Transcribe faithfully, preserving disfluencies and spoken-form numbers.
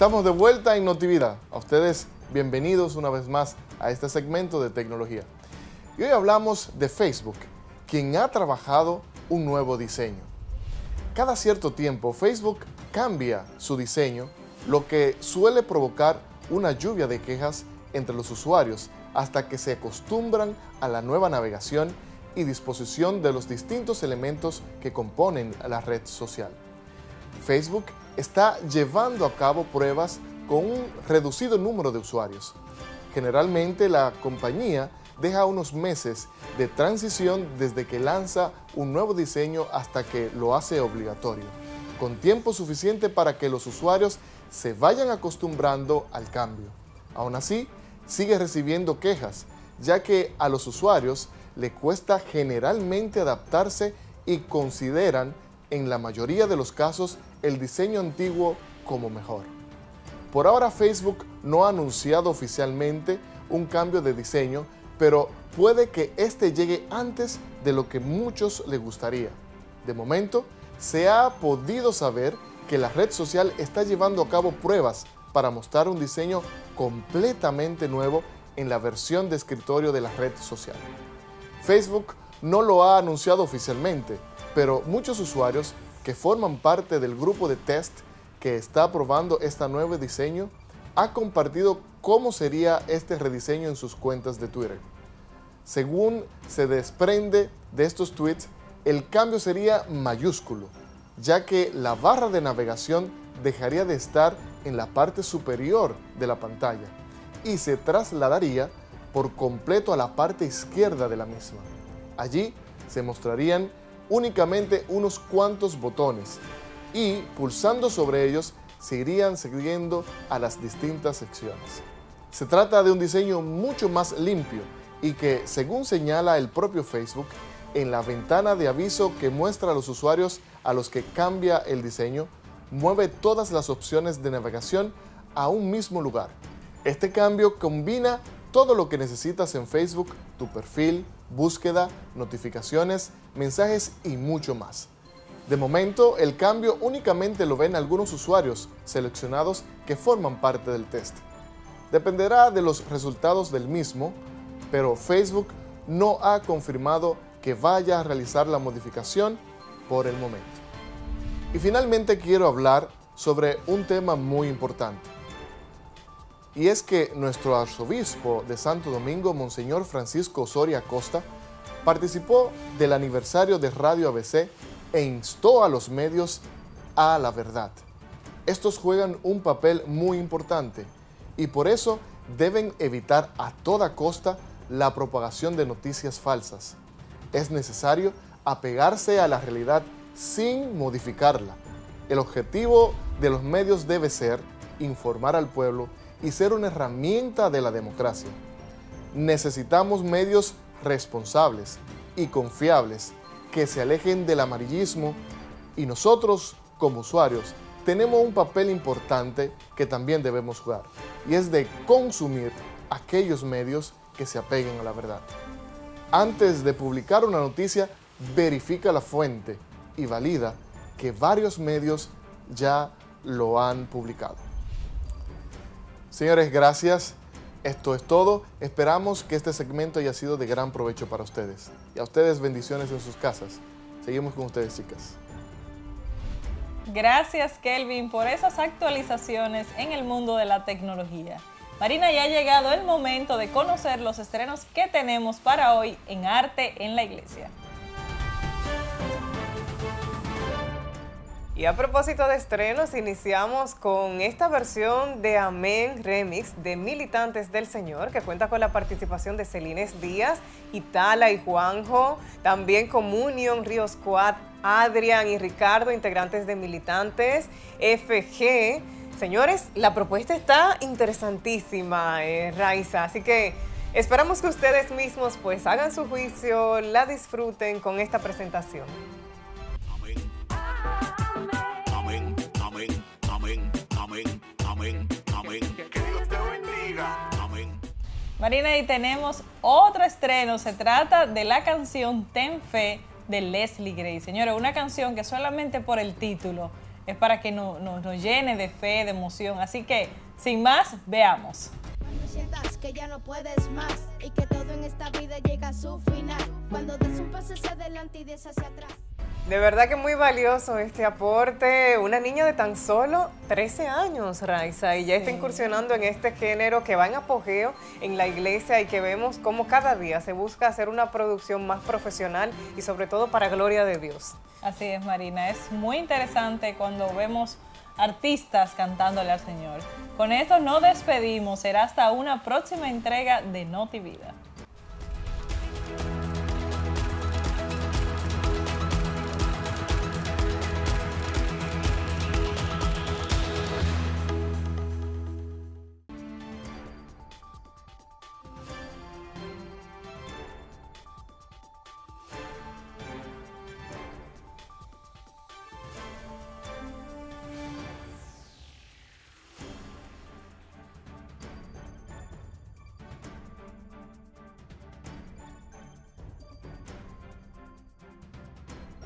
Estamos de vuelta en Notivida. A ustedes, bienvenidos una vez más a este segmento de tecnología. Y hoy hablamos de Facebook, quien ha trabajado un nuevo diseño. Cada cierto tiempo, Facebook cambia su diseño, lo que suele provocar una lluvia de quejas entre los usuarios hasta que se acostumbran a la nueva navegación y disposición de los distintos elementos que componen la red social. Facebook está llevando a cabo pruebas con un reducido número de usuarios. Generalmente, la compañía deja unos meses de transición desde que lanza un nuevo diseño hasta que lo hace obligatorio, con tiempo suficiente para que los usuarios se vayan acostumbrando al cambio. Aún así, sigue recibiendo quejas, ya que a los usuarios le cuesta generalmente adaptarse y consideran, en la mayoría de los casos, el diseño antiguo como mejor. Por ahora, Facebook no ha anunciado oficialmente un cambio de diseño, pero puede que este llegue antes de lo que muchos le gustaría. De momento, se ha podido saber que la red social está llevando a cabo pruebas para mostrar un diseño completamente nuevo en la versión de escritorio de la red social. Facebook no lo ha anunciado oficialmente, pero muchos usuarios que forman parte del grupo de test que está probando este nuevo diseño ha compartido cómo sería este rediseño en sus cuentas de Twitter. Según se desprende de estos tweets, el cambio sería mayúsculo, ya que la barra de navegación dejaría de estar en la parte superior de la pantalla y se trasladaría por completo a la parte izquierda de la misma. Allí se mostrarían únicamente unos cuantos botones y, pulsando sobre ellos, se irían siguiendo a las distintas secciones. Se trata de un diseño mucho más limpio y que, según señala el propio Facebook, en la ventana de aviso que muestra a los usuarios a los que cambia el diseño, mueve todas las opciones de navegación a un mismo lugar. Este cambio combina todo lo que necesitas en Facebook: tu perfil, búsqueda, notificaciones, mensajes y mucho más. De momento, el cambio únicamente lo ven algunos usuarios seleccionados que forman parte del test. Dependerá de los resultados del mismo, pero Facebook no ha confirmado que vaya a realizar la modificación por el momento. Y finalmente quiero hablar sobre un tema muy importante. Y es que nuestro arzobispo de Santo Domingo, Monseñor Francisco Ozoria Acosta, participó del aniversario de Radio A B C e instó a los medios a la verdad. Estos juegan un papel muy importante y por eso deben evitar a toda costa la propagación de noticias falsas. Es necesario apegarse a la realidad sin modificarla. El objetivo de los medios debe ser informar al pueblo y ser una herramienta de la democracia. Necesitamos medios responsables y confiables que se alejen del amarillismo, y nosotros, como usuarios, tenemos un papel importante que también debemos jugar, y es de consumir aquellos medios que se apeguen a la verdad. Antes de publicar una noticia, verifica la fuente y valida que varios medios ya lo han publicado. Señores, gracias. Esto es todo. Esperamos que este segmento haya sido de gran provecho para ustedes. Y a ustedes, bendiciones en sus casas. Seguimos con ustedes, chicas. Gracias, Kelvin, por esas actualizaciones en el mundo de la tecnología. Marina, ya ha llegado el momento de conocer los estrenos que tenemos para hoy en Arte en la Iglesia. Y a propósito de estrenos, iniciamos con esta versión de Amén Remix de Militantes del Señor, que cuenta con la participación de Celines Díaz, Itala y Juanjo, también Comunión, Ríos Quad, Adrián y Ricardo, integrantes de Militantes, F G. Señores, la propuesta está interesantísima, eh, Raisa, así que esperamos que ustedes mismos pues hagan su juicio, la disfruten con esta presentación. Marina, y tenemos otro estreno, se trata de la canción Ten Fe de Leslie Gray. Señora, una canción que solamente por el título es para que no, no, nos llene de fe, de emoción. Así que, sin más, veamos. Cuando sientas que ya no puedes más y que todo en esta vida llega a su final, cuando des un paso hacia adelante y des hacia atrás. De verdad que muy valioso este aporte. Una niña de tan solo trece años, Raisa, y ya está incursionando en este género que va en apogeo en la iglesia y que vemos cómo cada día se busca hacer una producción más profesional y sobre todo para gloria de Dios. Así es, Marina. Es muy interesante cuando vemos artistas cantándole al Señor. Con esto nos despedimos. Será hasta una próxima entrega de Notivida.